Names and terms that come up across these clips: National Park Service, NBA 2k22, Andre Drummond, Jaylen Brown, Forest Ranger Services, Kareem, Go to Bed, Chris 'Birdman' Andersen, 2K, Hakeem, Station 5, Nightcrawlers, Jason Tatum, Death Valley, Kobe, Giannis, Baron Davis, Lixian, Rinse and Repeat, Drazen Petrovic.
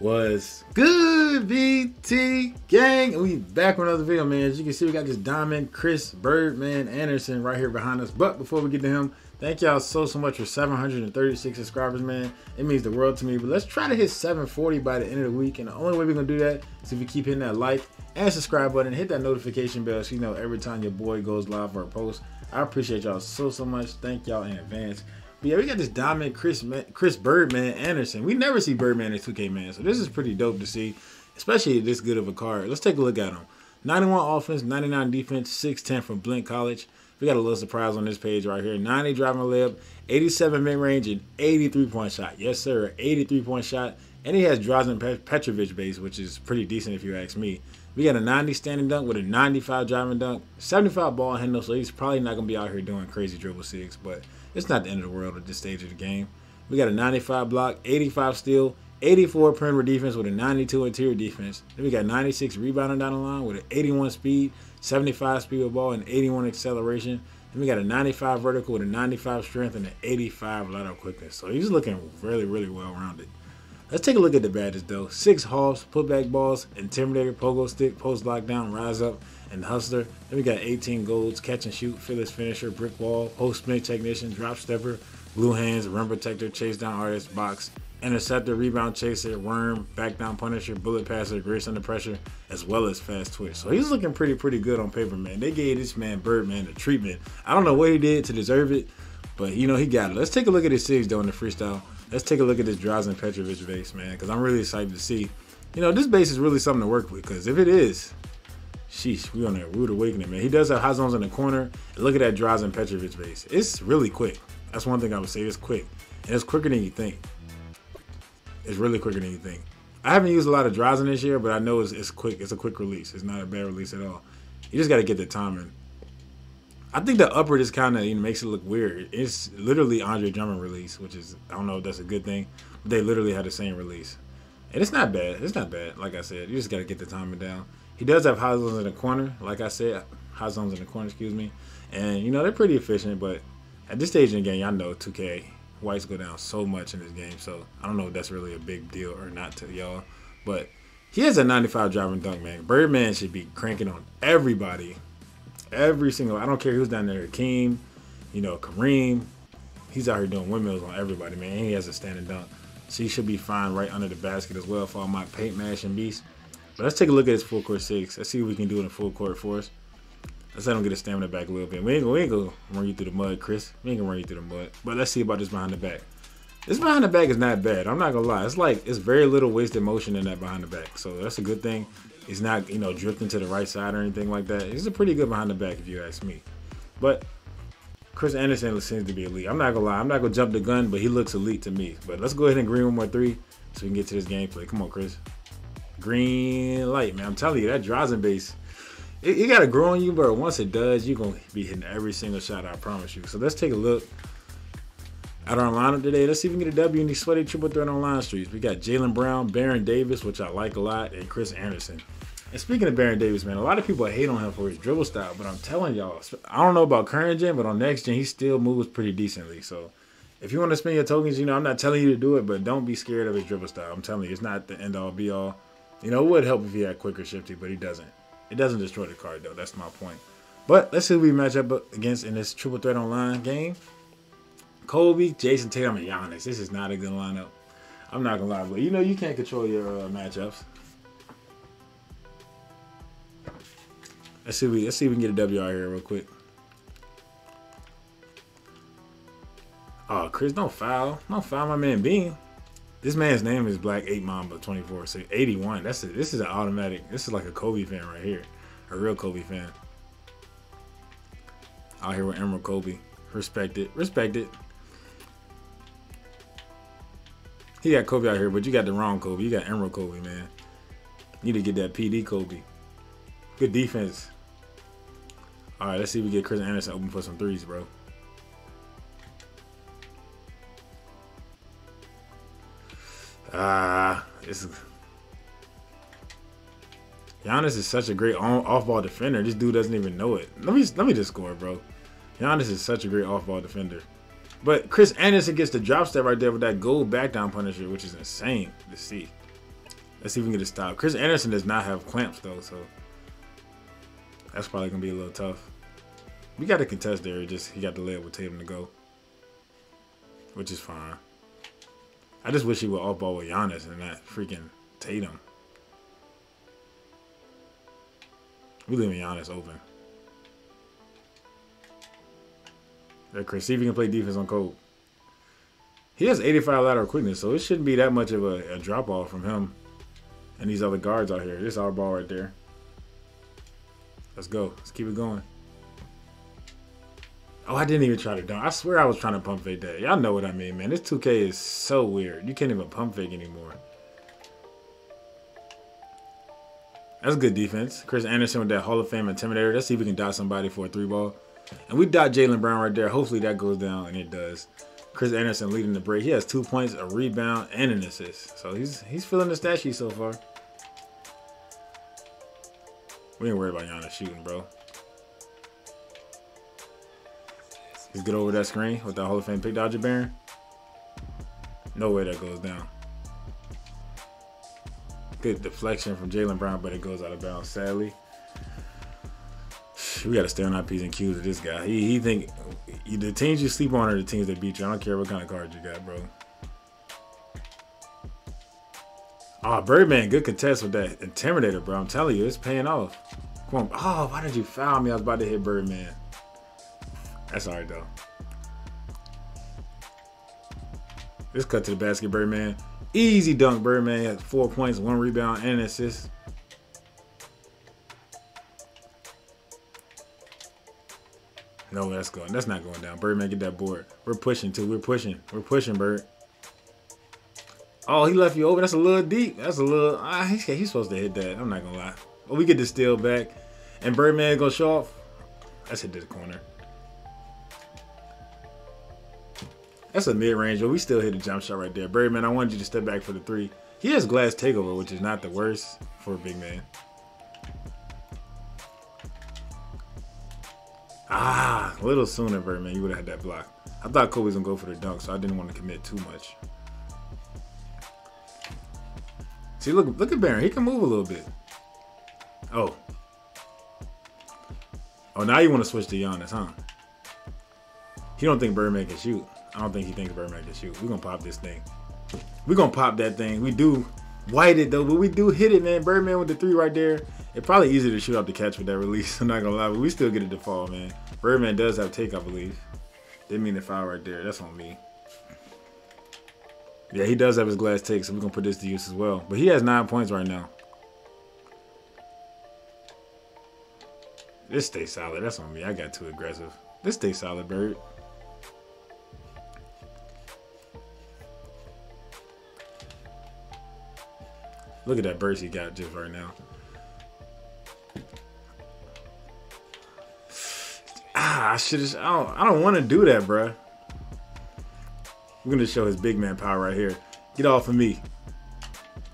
was good, BT gang, and we back with another video, man. As you can see, we got this diamond Chris 'Birdman' Andersen right here behind us. But before we get to him, thank y'all so much for 736 subscribers, man. It means the world to me. But let's try to hit 740 by the end of the week, and the only way we're gonna do that is if you keep hitting that like and subscribe button, hit that notification bell so you know every time your boy goes live for a post. I appreciate y'all so much. Thank y'all in advance. But yeah, we got this diamond Chris 'Birdman' Andersen. We never see Birdman in 2K, man, so this is pretty dope to see, especially this good of a card. Let's take a look at him. 91 offense, 99 defense, 6'10 from Blint College. We got a little surprise on this page right here. 90 driving layup, 87 mid-range, and 83-point shot. Yes, sir, 83-point shot. And he has Drazen Petrovic base, which is pretty decent if you ask me. We got a 90 standing dunk with a 95 driving dunk, 75 ball handle, so he's probably not going to be out here doing crazy dribble six, but it's not the end of the world at this stage of the game. We got a 95 block, 85 steal, 84 perimeter defense with a 92 interior defense. Then we got 96 rebounding down the line with an 81 speed, 75 speed of ball, and 81 acceleration. Then we got a 95 vertical with a 95 strength and an 85 lateral quickness. So he's looking really, really well-rounded. Let's take a look at the badges, though. 6 hops, putback balls, intimidator, pogo stick, post lockdown, rise up, and hustler. Then we got 18 golds, catch and shoot, fearless finisher, brick wall, post spin technician, drop stepper, blue hands, rim protector, chase down artist, box, interceptor, rebound chaser, worm, back down punisher, bullet passer, grace under pressure, as well as fast twitch. So he's looking pretty good on paper, man. They gave this man Birdman the treatment. I don't know what he did to deserve it, but you know he got it. Let's take a look at his cities though in the freestyle. Let's take a look at this Drazen Petrovic base, man, because I'm really excited to see. You know, this base is really something to work with, because if it is, sheesh, we on that rude awakening, man. He does have high zones in the corner. And look at that Drazen Petrovic base. It's really quick. That's one thing I would say. It's quick, and it's quicker than you think. It's really quicker than you think. I haven't used a lot of Drazen this year, but I know it's quick. It's a quick release. It's not a bad release at all. You just got to get the timing. I think the upper just kind of makes it look weird. It's literally Andre Drummond release, which is, I don't know if that's a good thing, but they literally had the same release. And it's not bad. It's not bad. Like I said, you just got to get the timing down. He does have high zones in the corner. Like I said, high zones in the corner, excuse me. And, you know, they're pretty efficient, but at this stage in the game, y'all know 2K, whites go down so much in this game, so I don't know if that's really a big deal or not to y'all. But he has a 95 driving dunk, man. Birdman should be cranking on everybody. Every single, I don't care who's down there, Hakeem, you know, Kareem, he's out here doing windmills on everybody, man. And he has a standing dunk, so he should be fine right under the basket as well for all my paint mashing beasts. But let's take a look at his full court six. Let's see what we can do in the full court for us. Let's let him get his stamina back a little bit. We ain't gonna run you through the mud, Chris. We ain't gonna run you through the mud. But let's see about this behind the back. This behind the back is not bad. I'm not gonna lie. It's like, it's very little wasted motion in that behind the back. So that's a good thing. He's not, you know, drifting to the right side or anything like that. He's a pretty good behind the back if you ask me. But Chris Andersen seems to be elite. I'm not gonna lie. I'm not gonna jump the gun, but he looks elite to me. But let's go ahead and green one more three so we can get to this gameplay. Come on, Chris. Green light, man. I'm telling you, that Drazen base, it gotta grow on you, but once it does, you're gonna be hitting every single shot, I promise you. So let's take a look at our lineup today. Let's see if we can get a W in these sweaty triple threat on line streets. We got Jaylen Brown, Baron Davis, which I like a lot, and Chris Andersen. And speaking of Baron Davis, man, a lot of people hate on him for his dribble style, but I'm telling y'all, I don't know about current gen, but on next gen, he still moves pretty decently. So if you want to spend your tokens, you know, I'm not telling you to do it, but don't be scared of his dribble style. I'm telling you, it's not the end-all, be-all. You know, it would help if he had quicker shifty, but he doesn't. It doesn't destroy the card, though. That's my point. But let's see who we match up against in this triple threat online game. Kobe, Jason Tatum, and Giannis. This is not a good lineup. I'm not going to lie, but you know you can't control your matchups. Let's see if we can get a W out here real quick. Oh, Chris, don't foul. Don't foul my man Bean. This man's name is Black 8 Mamba 24, so 81. That's it. This is an automatic. This is like a Kobe fan right here. A real Kobe fan. Out here with Emerald Kobe. Respect it. Respect it. He got Kobe out here, but you got the wrong Kobe. You got Emerald Kobe, man. You need to get that PD Kobe. Good defense. All right, let's see if we get Chris Andersen open for some threes, bro. Giannis is such a great off-ball defender. This dude doesn't even know it. Let me just score, bro. Giannis is such a great off-ball defender. But Chris Andersen gets the drop step right there with that gold back down punisher, which is insane to see. Let's see if we can get a stop. Chris Andersen does not have clamps, though, so that's probably going to be a little tough. We got to contest there. Just he got the layup with Tatum to go, which is fine. I just wish he would off-ball with Giannis and not freaking Tatum. We're leaving Giannis open. There, Chris. See if he can play defense on Kobe. He has 85 lateral quickness, so it shouldn't be that much of a drop-off from him and these other guards out here. This is our ball right there. Let's go. Let's keep it going. Oh, I didn't even try to dunk. I swear I was trying to pump fake that. Y'all know what I mean, man. This 2K is so weird. You can't even pump fake anymore. That's good defense. Chris Andersen with that Hall of Fame intimidator. Let's see if we can dot somebody for a three ball. And we dot Jaylen Brown right there. Hopefully that goes down, and it does. Chris Andersen leading the break. He has 2 points, a rebound, and an assist. So he's filling the stat sheet so far. We ain't worried about Giannis shooting, bro. He's good over that screen with that Hall of Fame pick dodger Baron. No way that goes down. Good deflection from Jaylen Brown, but it goes out of bounds, sadly. We got to stay on our P's and Q's with this guy. He think the teams you sleep on are the teams that beat you. I don't care what kind of card you got, bro. Oh, Birdman, good contest with that intimidator, bro. I'm telling you, it's paying off. Come on. Oh, why did you foul me? I was about to hit Birdman. That's all right, though. Let's cut to the basket, Birdman. Easy dunk, Birdman. He has 4 points, 1 rebound, and an assist. No, that's going. That's not going down. Birdman, get that board. We're pushing, too. We're pushing. We're pushing, Bird. Oh, he left you open. That's a little deep. That's a little. He's supposed to hit that. I'm not going to lie. But we get the steal back. And Birdman going to show off. Let's hit this corner. That's a mid-range, but we still hit a jump shot right there. Birdman, I wanted you to step back for the three. He has glass takeover, which is not the worst for a big man. Ah, a little sooner, Birdman. You would have had that block. I thought Kobe was going to go for the dunk, so I didn't want to commit too much. See, look at Baron. He can move a little bit. Oh. Oh, now you want to switch to Giannis, huh? He don't think Birdman can shoot. I don't think he thinks Birdman can shoot. We're going to pop this thing. We're going to pop that thing. We do white it, though, but we do hit it, man. Birdman with the three right there. It's probably easier to shoot out the catch with that release. I'm not going to lie, but we still get it to fall, man. Birdman does have take, I believe. Didn't mean to foul right there. That's on me. Yeah, he does have his glass take, so we're going to put this to use as well. But he has 9 points right now. This stays solid. That's on me. I got too aggressive. This stays solid, Bird. Look at that burst he got just right now. Ah, I should have. I don't want to do that, bruh. We're going to show his big man power right here. Get off of me.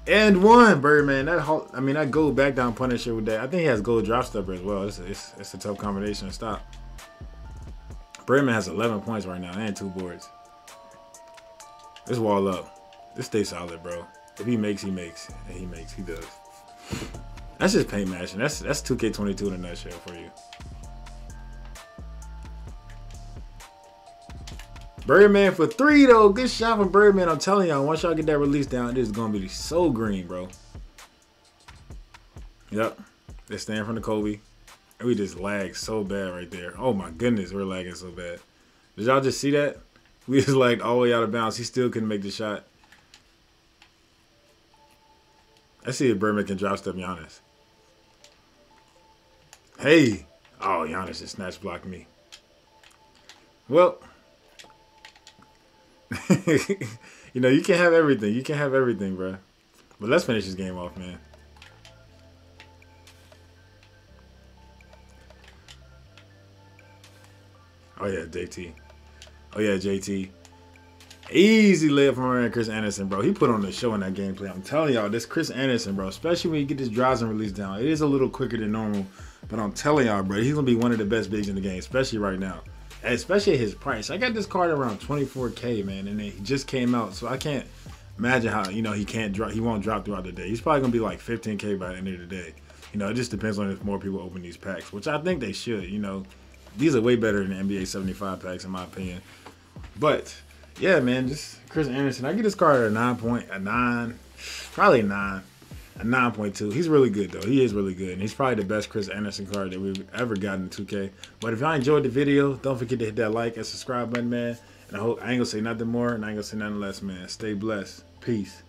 And one, Birdman. I mean, that gold back down punisher with that. I think he has gold drop stepper as well. It's a tough combination to stop. Birdman has 11 points right now and 2 boards. This wall up. This stays solid, bro. If he makes, he makes. And he makes, he does. That's just paint matching. That's 2K22 in a nutshell for you. Birdman for three, though. Good shot from Birdman. I'm telling y'all, once y'all get that release down, it is going to be so green, bro. Yep. They're staying from the Kobe. And we just lagged so bad right there. Oh, my goodness. We're lagging so bad. Did y'all just see that? We just lagged all the way out of bounds. He still couldn't make the shot. Let's see if Birdman can drop step Giannis. Hey. Oh, Giannis just snatch blocked me. Well. You know, you can't have everything. You can't have everything, bro. But let's finish this game off, man. Oh, yeah, JT. Oh, yeah, JT. Easy layup from Chris Andersen, bro. He put on the show in that gameplay. I'm telling y'all, this Chris Andersen, bro, especially when you get this Drazen release down, it is a little quicker than normal. But I'm telling y'all, bro, he's going to be one of the best bigs in the game, especially right now. Especially at his price. I got this card around 24K, man, and it just came out. So I can't imagine how, you know, he can't drop, he won't drop throughout the day. He's probably gonna be like 15K by the end of the day. You know, it just depends on if more people open these packs, which I think they should. You know, these are way better than the NBA 75 packs in my opinion. But yeah, man, just Chris Anderson. I get this card at a 9.2. He's really good though. He is really good, and he's probably the best Chris Anderson card that we've ever gotten in 2K. But if y'all enjoyed the video, don't forget to hit that like and subscribe button, man. And I ain't gonna say nothing more, and I ain't gonna say nothing less, man. Stay blessed. Peace.